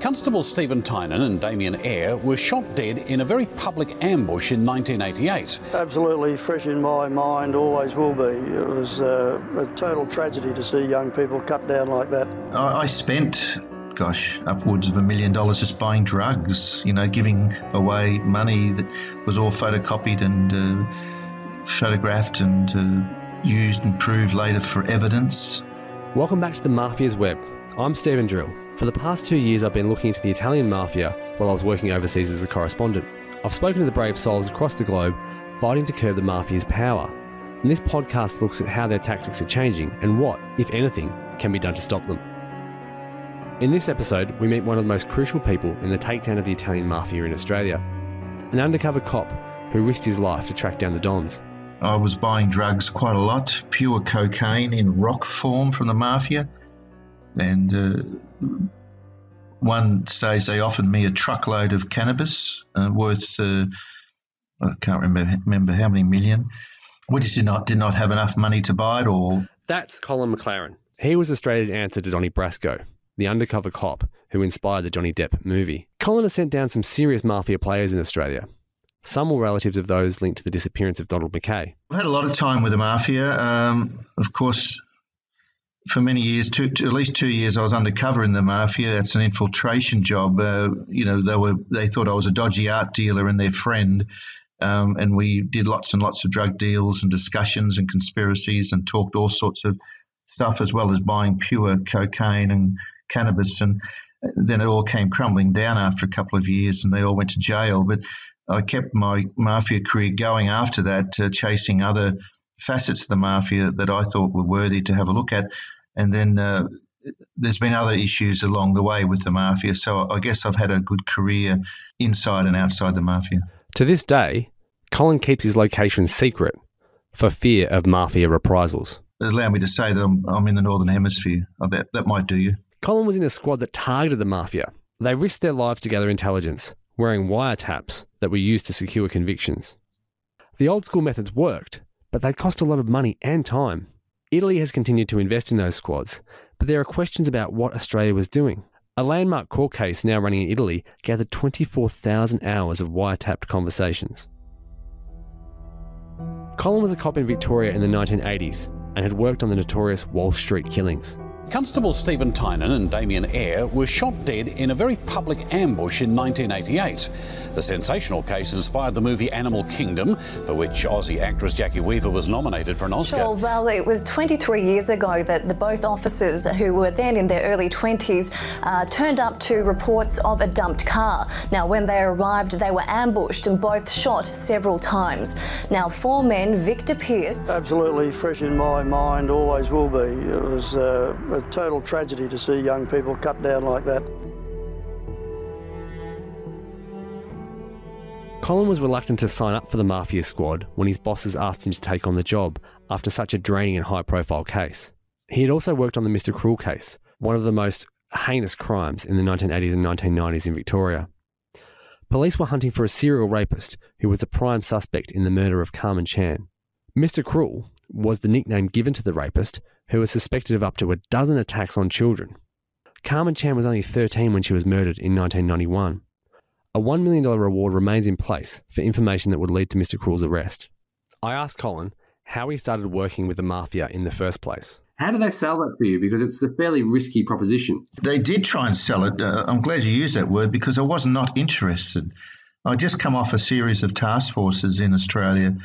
Constables Stephen Tynan and Damien Eyre were shot dead in a very public ambush in 1988. Absolutely fresh in my mind, always will be. It was a total tragedy to see young people cut down like that. I spent, gosh, upwards of $1 million just buying drugs, you know, giving away money that was all photocopied and photographed and used and proved later for evidence. Welcome back to The Mafia's Web. I'm Stephen Drill. For the past 2 years, I've been looking into the Italian mafia while I was working overseas as a correspondent. I've spoken to the brave souls across the globe fighting to curb the mafia's power. And this podcast looks at how their tactics are changing and what, if anything, can be done to stop them. In this episode, we meet one of the most crucial people in the takedown of the Italian mafia in Australia, an undercover cop who risked his life to track down the Dons. I was buying drugs quite a lot, pure cocaine in rock form from the mafia. And one stage they offered me a truckload of cannabis worth, I can't remember how many million. We just did not have enough money to buy it all. That's Colin McLaren. He was Australia's answer to Donnie Brasco, the undercover cop who inspired the Johnny Depp movie. Colin has sent down some serious mafia players in Australia. Some were relatives of those linked to the disappearance of Donald McKay. I've had a lot of time with the mafia. Of course, for many years, at least 2 years, I was undercover in the mafia. That's an infiltration job. You know, they thought I was a dodgy art dealer and their friend, and we did lots and lots of drug deals and discussions and conspiracies and talked all sorts of stuff, as well as buying pure cocaine and cannabis. And then it all came crumbling down after a couple of years, and they all went to jail. But I kept my mafia career going after that, chasing other facets of the mafia that I thought were worthy to have a look at. And then there's been other issues along the way with the mafia. So I guess I've had a good career inside and outside the mafia. To this day, Colin keeps his location secret for fear of mafia reprisals. Allow me to say that I'm in the Northern Hemisphere. I bet that might do you. Colin was in a squad that targeted the mafia. They risked their lives to gather intelligence, wearing wiretaps that were used to secure convictions. The old school methods worked, but they cost a lot of money and time. Italy has continued to invest in those squads, but there are questions about what Australia was doing. A landmark court case now running in Italy gathered 24,000 hours of wiretapped conversations. Colin was a cop in Victoria in the 1980s and had worked on the notorious Wall Street killings. Constables Stephen Tynan and Damien Eyre were shot dead in a very public ambush in 1988. The sensational case inspired the movie Animal Kingdom, for which Aussie actress Jackie Weaver was nominated for an Oscar. Sure, well, it was 23 years ago that both officers, who were then in their early 20s, turned up to reports of a dumped car. Now, when they arrived, they were ambushed and both shot several times. Now, four men, Victor Pierce... Absolutely fresh in my mind, always will be. It was a total tragedy to see young people cut down like that. Colin was reluctant to sign up for the mafia squad when his bosses asked him to take on the job after such a draining and high-profile case. He had also worked on the Mr. Cruel case, one of the most heinous crimes in the 1980s and 1990s in Victoria. Police were hunting for a serial rapist who was the prime suspect in the murder of Carmen Chan. Mr. Cruel was the nickname given to the rapist, who was suspected of up to a dozen attacks on children. Carmen Chan was only 13 when she was murdered in 1991. A $1 million reward remains in place for information that would lead to Mr. Cruel's arrest. I asked Colin how he started working with the mafia in the first place. How do they sell that for you? Because it's a fairly risky proposition. They did try and sell it. I'm glad you used that word, because I was not interested. I'd just come off a series of task forces in Australia.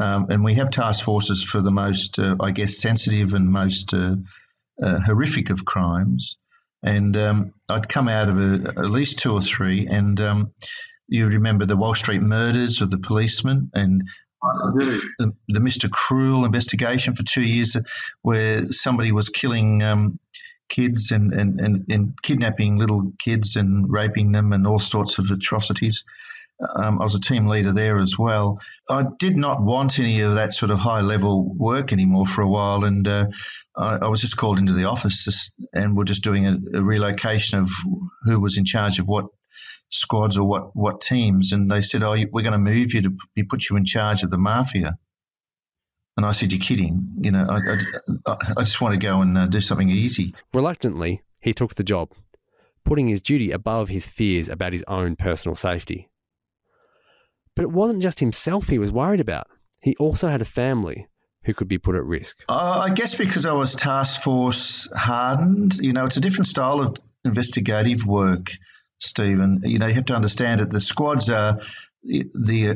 And we have task forces for the most, I guess, sensitive and most horrific of crimes. And I'd come out of at least two or three. And you remember the Wall Street murders of the policemen and the Mr. Cruel investigation for 2 years, where somebody was killing kids and kidnapping little kids and raping them and all sorts of atrocities. I was a team leader there as well. I did not want any of that sort of high-level work anymore for a while, and I was just called into the office, and we're just doing a relocation of who was in charge of what squads or what teams. And they said, "Oh, we're going to move you to put you in charge of the mafia." And I said, "You're kidding! You know, I just want to go and do something easy." Reluctantly, he took the job. putting his duty above his fears about his own personal safety. But it wasn't just himself he was worried about. He also had a family who could be put at risk. I guess because I was task force hardened, you know, it's a different style of investigative work, Stephen. You know, you have to understand that the squads are the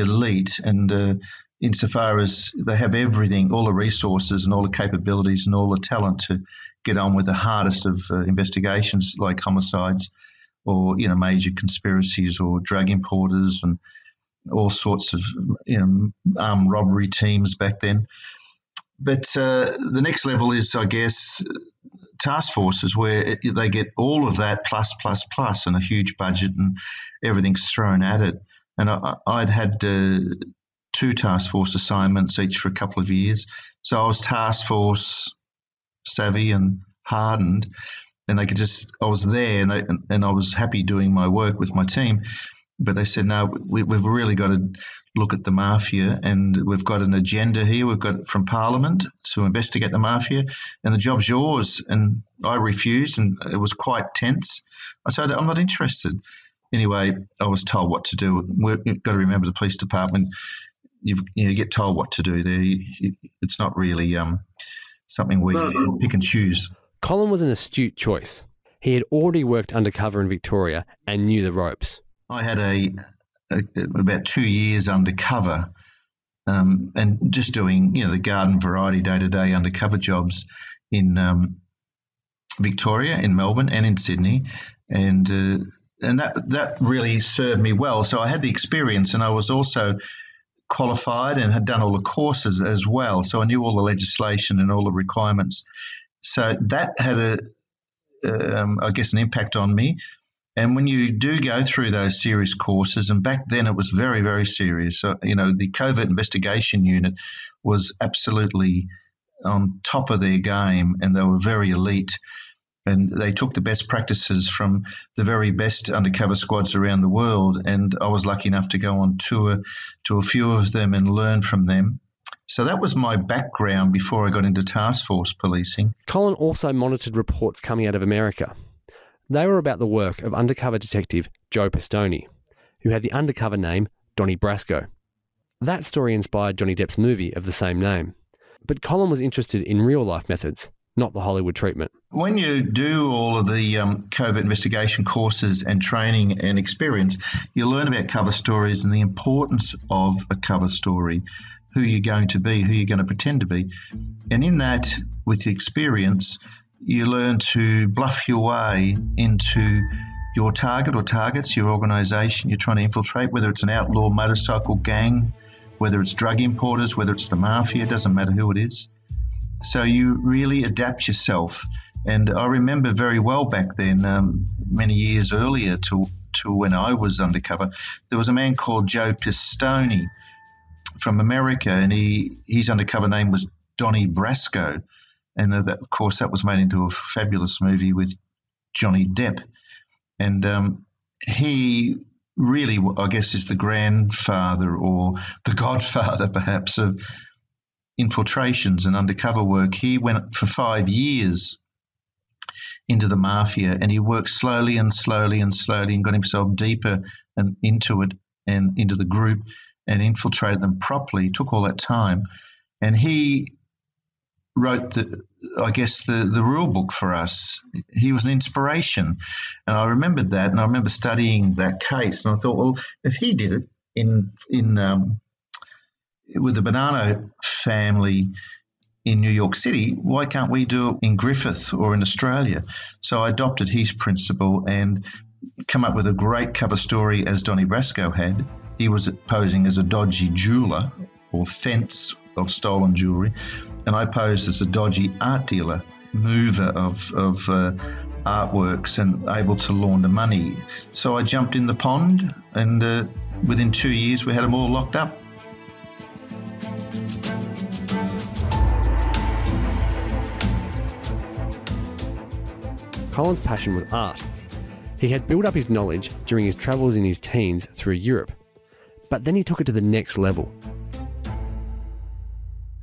elite, and insofar as they have everything, all the resources and all the capabilities and all the talent to get on with the hardest of investigations like homicides or, you know, major conspiracies or drug importers and all sorts of, you know, armed robbery teams back then. But the next level is, I guess, task forces, where they get all of that plus and a huge budget and everything's thrown at it. And I'd had two task force assignments each for a couple of years. So I was task force savvy and hardened, and they could just – I was there and I was happy doing my work with my team. But they said, no, we've really got to look at the mafia, and we've got an agenda here. We've got from Parliament to investigate the mafia, and the job's yours. And I refused, and it was quite tense. I said, I'm not interested. Anyway, I was told what to do. You've got to remember the police department. You get told what to do there. It's not really something where you pick and choose. Colin was an astute choice. He had already worked undercover in Victoria and knew the ropes. I had about 2 years undercover, and just doing, you know, the garden variety day-to-day undercover jobs in Victoria, in Melbourne, and in Sydney, and that really served me well. So I had the experience, and I was also qualified and had done all the courses as well. So I knew all the legislation and all the requirements. So that had an impact on me. And when you do go through those serious courses, and back then it was very, very serious. So, you know, the covert investigation unit was absolutely on top of their game, and they were very elite, and they took the best practices from the very best undercover squads around the world. And I was lucky enough to go on tour to a few of them and learn from them. So that was my background before I got into task force policing. Colin also monitored reports coming out of America. They were about the work of undercover detective Joe Pistone, who had the undercover name Donnie Brasco. That story inspired Johnny Depp's movie of the same name. But Colin was interested in real-life methods, not the Hollywood treatment. When you do all of the covert investigation courses and training and experience, you learn about cover stories and the importance of a cover story, who you're going to be, who you're going to pretend to be. And in that, with the experience, you learn to bluff your way into your target or targets, your organisation you're trying to infiltrate, whether it's an outlaw motorcycle gang, whether it's drug importers, whether it's the mafia, it doesn't matter who it is. So you really adapt yourself. And I remember very well back then, many years earlier to when I was undercover, there was a man called Joe Pistone from America, and his undercover name was Donnie Brasco. And that, of course, that was made into a fabulous movie with Johnny Depp. And he really, I guess, is the grandfather or the godfather, perhaps, of infiltrations and undercover work. He went for 5 years into the mafia, and he worked slowly and slowly and slowly and got himself deeper and into it and into the group and infiltrated them properly. It took all that time. And he wrote the rule book for us. He was an inspiration. And I remembered that, and I remember studying that case, and I thought, well, if he did it in with the Bonanno family in New York City, why can't we do it in Griffith or in Australia? So I adopted his principle and come up with a great cover story, as Donnie Brasco had. He was posing as a dodgy jeweler or fence of stolen jewellery, and I posed as a dodgy art dealer, mover of artworks, and able to launder money. So I jumped in the pond, and within 2 years we had them all locked up. Colin's passion was art. He had built up his knowledge during his travels in his teens through Europe, but then he took it to the next level.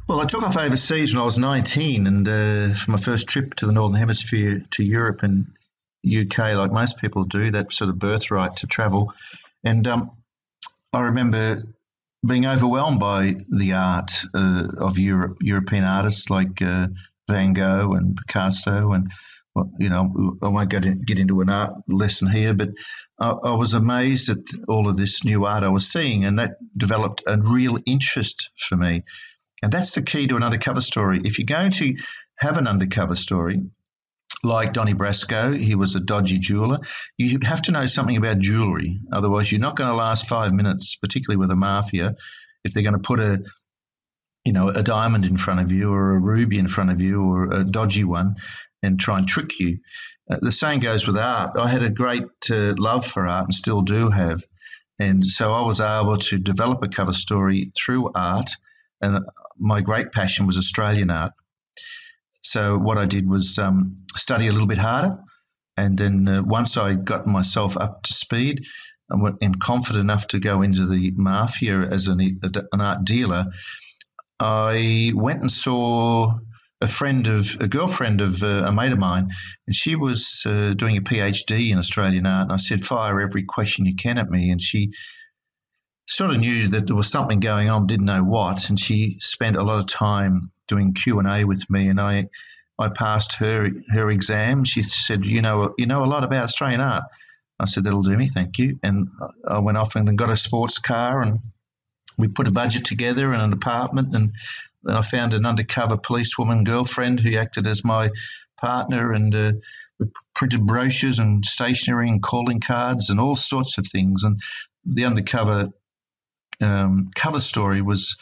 Well, I took off overseas when I was 19, and for my first trip to the Northern Hemisphere to Europe and UK, like most people do, that sort of birthright to travel. And I remember being overwhelmed by the art of Europe, European artists like Van Gogh and Picasso. And, well, you know, I won't get into an art lesson here, but I was amazed at all of this new art I was seeing, and that developed a real interest for me. And that's the key to an undercover story. If you're going to have an undercover story, like Donnie Brasco, he was a dodgy jeweler. You have to know something about jewellery. Otherwise, you're not going to last 5 minutes, particularly with a mafia. If they're going to put a, you know, a diamond in front of you or a ruby in front of you or a dodgy one and try and trick you. The same goes with art. I had a great love for art and still do have. And so I was able to develop a cover story through art, and my great passion was Australian art. So what I did was study a little bit harder, and then once I got myself up to speed and confident enough to go into the mafia as an art dealer, I went and saw a girlfriend of a mate of mine, and she was doing a PhD in Australian art, and I said, fire every question you can at me, and she sort of knew that there was something going on, didn't know what, and she spent a lot of time doing Q&A with me, and I passed her exam. She said, you know a lot about Australian art. I said, that'll do me, thank you. And I went off and got a sports car, and we put a budget together and an apartment, and I found an undercover policewoman girlfriend who acted as my partner, and we printed brochures and stationery and calling cards and all sorts of things. And the undercover cover story was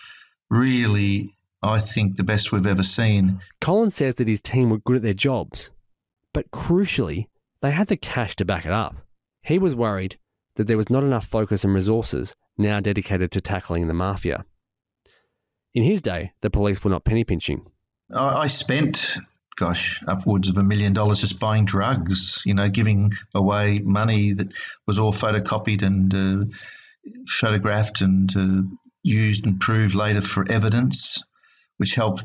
really, I think, the best we've ever seen. Colin says that his team were good at their jobs, but crucially, they had the cash to back it up. He was worried that there was not enough focus and resources now dedicated to tackling the mafia. In his day, the police were not penny pinching. I spent, gosh, upwards of $1 million just buying drugs, you know, giving away money that was all photocopied and photographed and used and proved later for evidence, which helped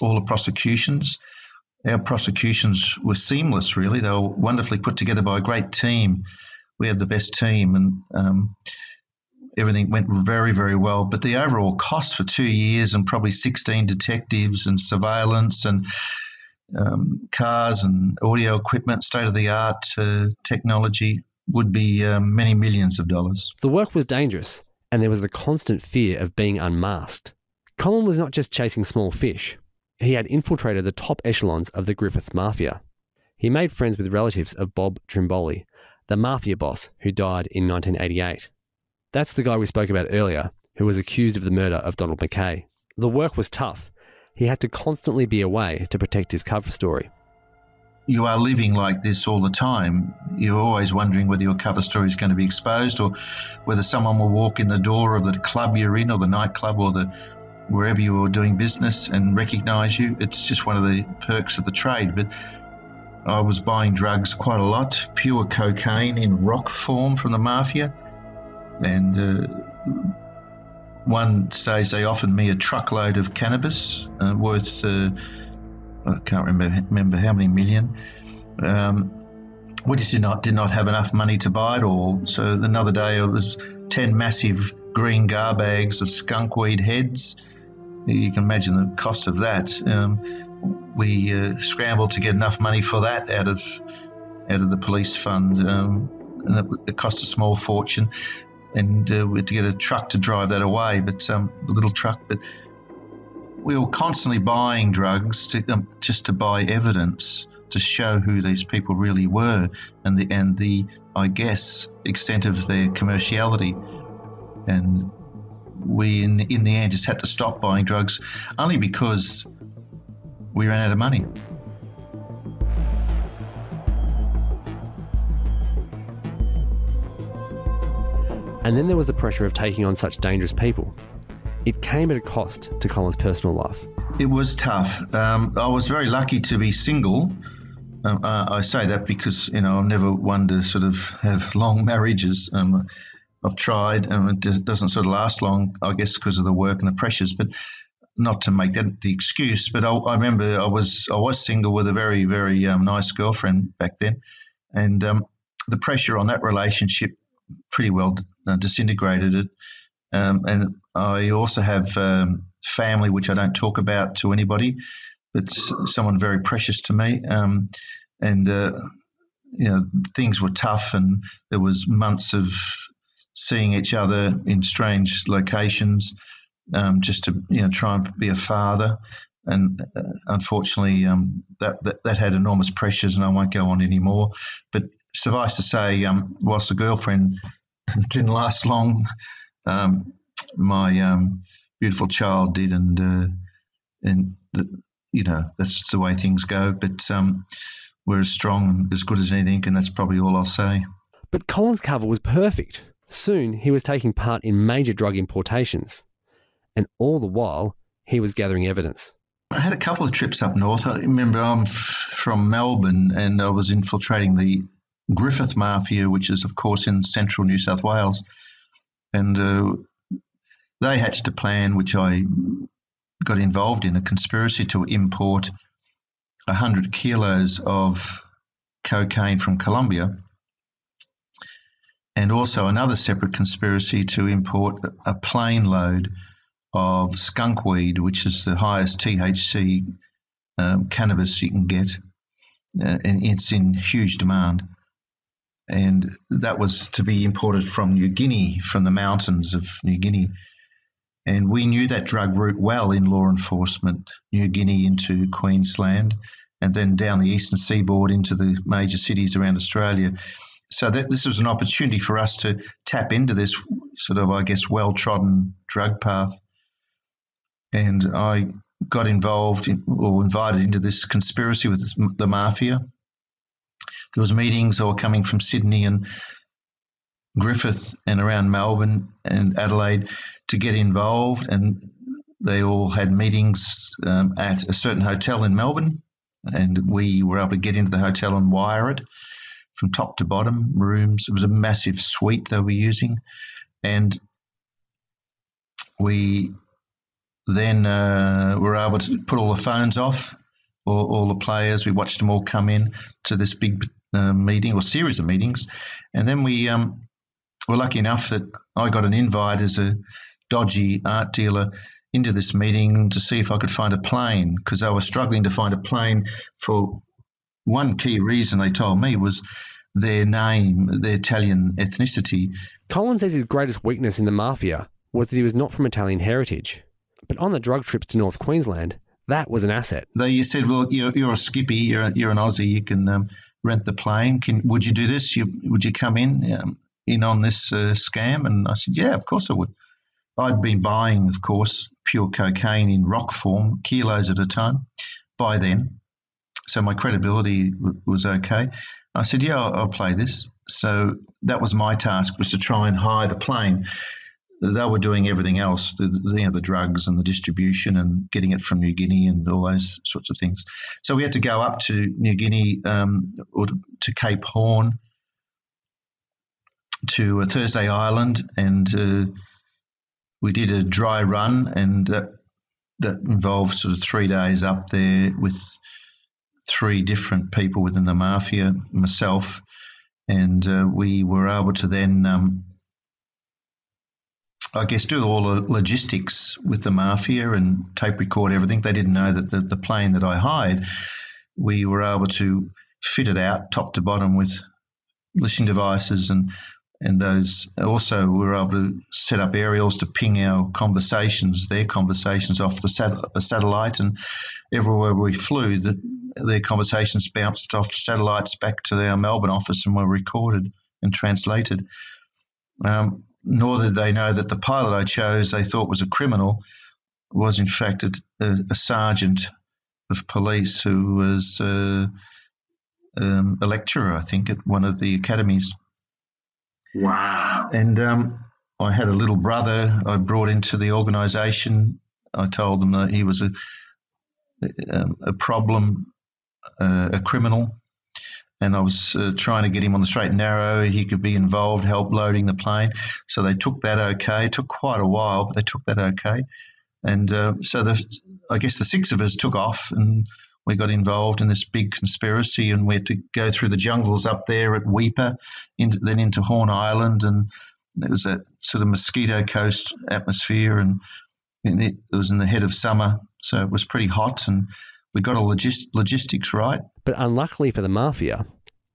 all the prosecutions. Our prosecutions were seamless, really. They were wonderfully put together by a great team. We had the best team, and everything went very, very well. But the overall cost for 2 years and probably 16 detectives and surveillance and cars and audio equipment, state-of-the-art technology, would be many millions of dollars. The work was dangerous, and there was the constant fear of being unmasked. Colin was not just chasing small fish. He had infiltrated the top echelons of the Griffith Mafia. He made friends with relatives of Bob Trimboli, the mafia boss who died in 1988. That's the guy we spoke about earlier, who was accused of the murder of Donald McKay. The work was tough. He had to constantly be away to protect his cover story. You are living like this all the time. You're always wondering whether your cover story is going to be exposed, or whether someone will walk in the door of the club you're in, or the nightclub, or wherever you are doing business, and recognise you. It's just one of the perks of the trade. But I was buying drugs quite a lot, pure cocaine in rock form from the mafia. And one stage they offered me a truckload of cannabis worth... I can't remember how many million. We just did not have enough money to buy it all. So another day it was 10 massive green gar bags of skunkweed heads. You can imagine the cost of that. We scrambled to get enough money for that out of the police fund. And it cost a small fortune, and we had to get a truck to drive that away. But a little truck, but. We were constantly buying drugs just to buy evidence to show who these people really were and the I guess extent of their commerciality. And we in the end just had to stop buying drugs only because we ran out of money. And then there was the pressure of taking on such dangerous people. It came at a cost to Colin's personal life. It was tough. I was very lucky to be single. I say that because, you know, I've never wanted to sort of have long marriages. I've tried, and it doesn't sort of last long, I guess, because of the work and the pressures. But not to make that the excuse. But I remember I was single with a very, very nice girlfriend back then, And the pressure on that relationship pretty well disintegrated it. And I also have family, which I don't talk about to anybody, but someone very precious to me. You know, things were tough, and there was months of seeing each other in strange locations, just to, you know, try and be a father. And unfortunately, that had enormous pressures, and I won't go on anymore. But suffice to say, whilst the girlfriend didn't last long, my beautiful child did, and you know, that's the way things go. But we're as strong and as good as anything, and that's probably all I'll say. But Colin's cover was perfect. Soon he was taking part in major drug importations, and all the while he was gathering evidence. I had a couple of trips up north. I remember I'm from Melbourne, and I was infiltrating the Griffith Mafia, which is, of course, in central New South Wales. And they hatched a plan, which I got involved in, a conspiracy to import 100 kilos of cocaine from Colombia, and also another separate conspiracy to import a plane load of skunk weed, which is the highest THC cannabis you can get, and it's in huge demand. And that was to be imported from New Guinea, from the mountains of New Guinea. And we knew that drug route well in law enforcement, New Guinea into Queensland, and then down the eastern seaboard into the major cities around Australia. So this was an opportunity for us to tap into this sort of, I guess, well-trodden drug path. And I got involved invited into this conspiracy with the mafia. There was meetings that were coming from Sydney and Griffith and around Melbourne and Adelaide to get involved, and they all had meetings at a certain hotel in Melbourne, and we were able to get into the hotel and wire it from top to bottom, rooms. It was a massive suite they were using, and we then were able to put all the phones off, all the players. We watched them all come in to this big meeting or series of meetings, and then we were lucky enough that I got an invite as a dodgy art dealer into this meeting to see if I could find a plane, because they were struggling to find a plane for one key reason they told me was their name, their Italian ethnicity. Colin says his greatest weakness in the mafia was that he was not from Italian heritage. But on the drug trips to North Queensland, that was an asset. They said, well, you're a skippy, you're an Aussie, you can rent the plane. Would you do this? Would you come in on this scam? And I said, yeah, of course I would. I'd been buying, of course, pure cocaine in rock form, kilos at a time, by then. So my credibility was okay. I said, yeah, I'll play this. So that was my task, was to try and hire the plane. They were doing everything else, the drugs and the distribution and getting it from New Guinea and all those sorts of things. So we had to go up to New Guinea or to Cape Horn, to Thursday Island, and we did a dry run, and that involved sort of 3 days up there with three different people within the mafia, myself, and we were able to then I guess do all the logistics with the mafia and tape record everything. They didn't know that the plane that I hired, we were able to fit it out top to bottom with listening devices, and those also we were able to set up aerials to ping our conversations, their conversations off the satellite, and everywhere we flew, their conversations bounced off satellites back to our Melbourne office and were recorded and translated. Nor did they know that the pilot I chose, they thought was a criminal, was in fact a sergeant of police who was a lecturer, I think, at one of the academies. Wow. And I had a little brother I brought into the organisation. I told them that he was a problem, a criminal, and I was trying to get him on the straight and narrow. He could be involved, help loading the plane. So they took that okay. It took quite a while, but they took that okay. And so I guess the six of us took off and we got involved in this big conspiracy, and we had to go through the jungles up there at Weipa, then into Horn Island, and it was that sort of mosquito coast atmosphere, and it was in the head of summer, so it was pretty hot, and we got our logistics right. But unluckily for the mafia,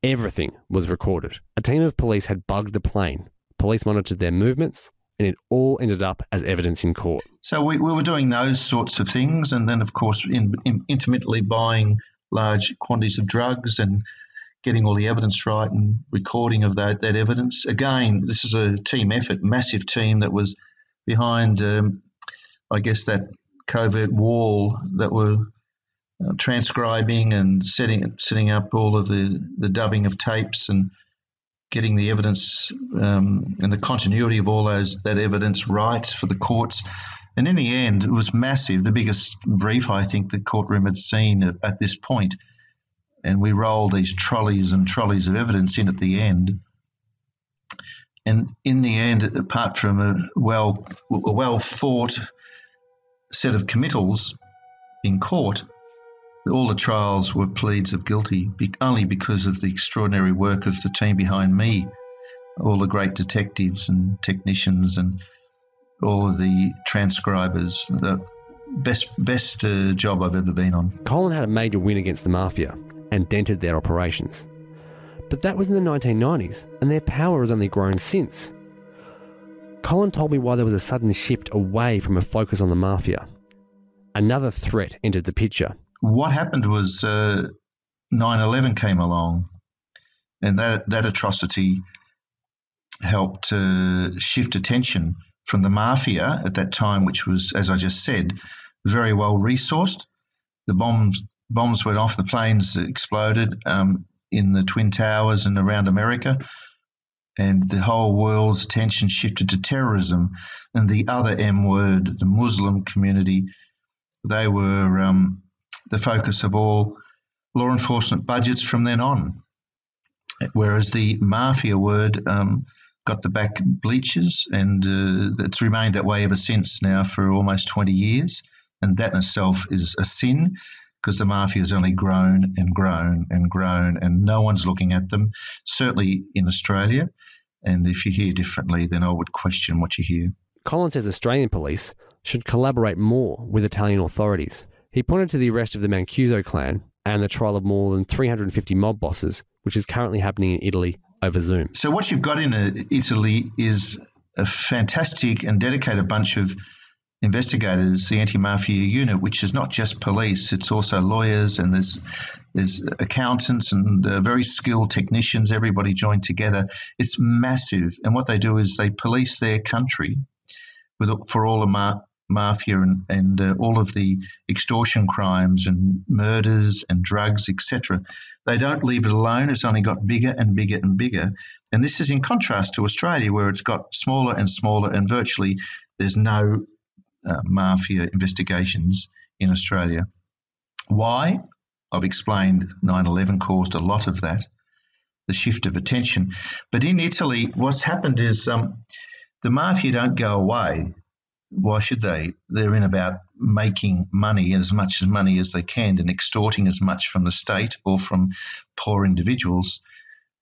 everything was recorded. A team of police had bugged the plane. Police monitored their movements, and it all ended up as evidence in court. So we were doing those sorts of things, and then, of course, intermittently buying large quantities of drugs and getting all the evidence right and recording of that evidence. Again, this is a team effort, massive team that was behind, I guess, that covert wall that were transcribing and setting up all of the dubbing of tapes and getting the evidence and the continuity of all that evidence right for the courts. And in the end, it was massive, the biggest brief I think the courtroom had seen at this point. And we rolled these trolleys and trolleys of evidence in at the end. And in the end, apart from a well-fought set of committals in court, all the trials were pleads of guilty, only because of the extraordinary work of the team behind me, all the great detectives and technicians and all of the transcribers. The best job I've ever been on. Colin had a major win against the mafia and dented their operations. But that was in the 1990s, and their power has only grown since. Colin told me why there was a sudden shift away from a focus on the mafia. Another threat entered the picture. What happened was 9/11 came along, and that atrocity helped shift attention from the mafia at that time, which was, as I just said, very well resourced. The bombs went off, the planes exploded in the Twin Towers and around America, and the whole world's attention shifted to terrorism and the other M word, the Muslim community. They were the focus of all law enforcement budgets from then on, whereas the mafia word got the back bleachers, and it's remained that way ever since now for almost 20 years, and that in itself is a sin, because the mafia has only grown and grown and grown, and no one's looking at them, certainly in Australia, and if you hear differently, then I would question what you hear. Colin says Australian police should collaborate more with Italian authorities. He pointed to the arrest of the Mancuso clan and the trial of more than 350 mob bosses, which is currently happening in Italy over Zoom. So what you've got in Italy is a fantastic and dedicated bunch of investigators, the anti-mafia unit, which is not just police, it's also lawyers, and there's accountants and very skilled technicians, everybody joined together. It's massive. And what they do is they police their country for all the mafia and all of the extortion crimes and murders and drugs, etc. They don't leave it alone. It's only got bigger and bigger and bigger. And this is in contrast to Australia, where it's got smaller and smaller, and virtually there's no mafia investigations in Australia. Why? I've explained 9/11 caused a lot of that, the shift of attention. But in Italy, what's happened is the mafia don't go away. Why should they? They're in about making money, and as much as money as they can, and extorting as much from the state or from poor individuals.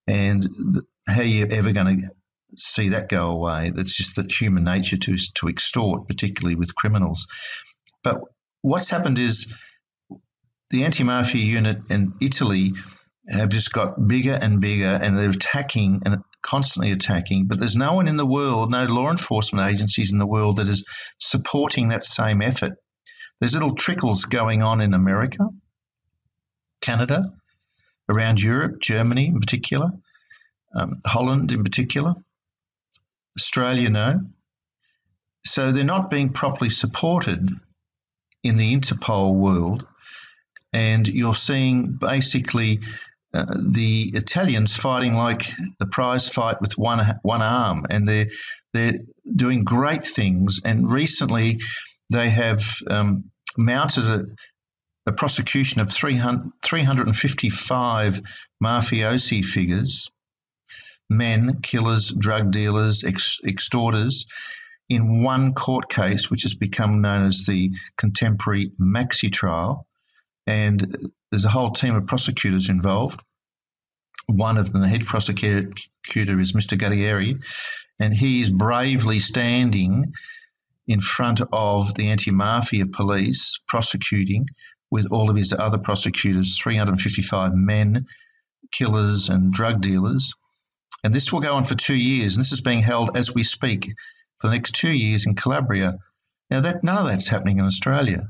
And how are you ever going to see that go away? That's just the human nature to extort, particularly with criminals. But what's happened is the anti-mafia unit in Italy have just got bigger and bigger, and they're attacking and constantly attacking, but there's no one in the world, no law enforcement agencies in the world that is supporting that same effort. There's little trickles going on in America, Canada, around Europe, Germany in particular, Holland in particular, Australia, no. So they're not being properly supported in the Interpol world, and you're seeing basically the Italians fighting like a prize fight with one arm, and they're doing great things. And recently, they have mounted a prosecution of 355 mafiosi figures, men, killers, drug dealers, extorters, in one court case, which has become known as the contemporary maxi trial. And There's a whole team of prosecutors involved. One of them, the head prosecutor, is Mr. Gattieri, and he's bravely standing in front of the anti-mafia police prosecuting with all of his other prosecutors, 355 men, killers and drug dealers. And this will go on for 2 years, and this is being held as we speak for the next 2 years in Calabria. Now, that none of that's happening in Australia,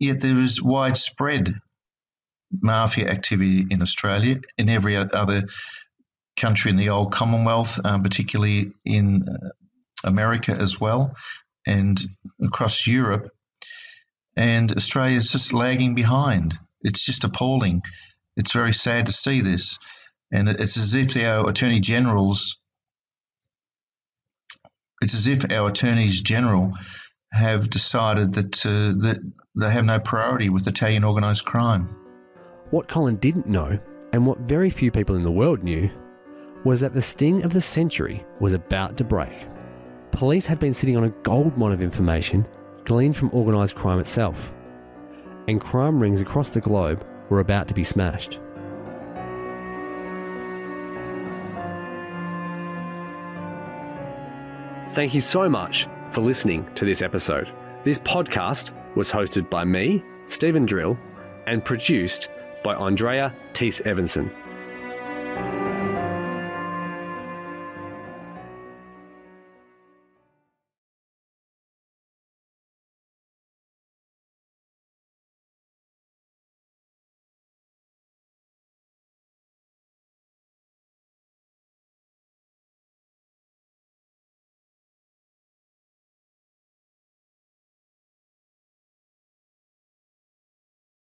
yet there is widespread mafia activity in Australia, in every other country in the old Commonwealth, particularly in America as well, and across Europe. And Australia is just lagging behind. It's just appalling. It's very sad to see this. And it's as if our attorneys general have decided that, that they have no priority with Italian organised crime. What Colin didn't know, and what very few people in the world knew, was that the sting of the century was about to break. Police had been sitting on a gold mine of information gleaned from organised crime itself, and crime rings across the globe were about to be smashed. Thank you so much for listening to this episode. This podcast was hosted by me, Stephen Drill, and produced by Andrea Tease Evanson.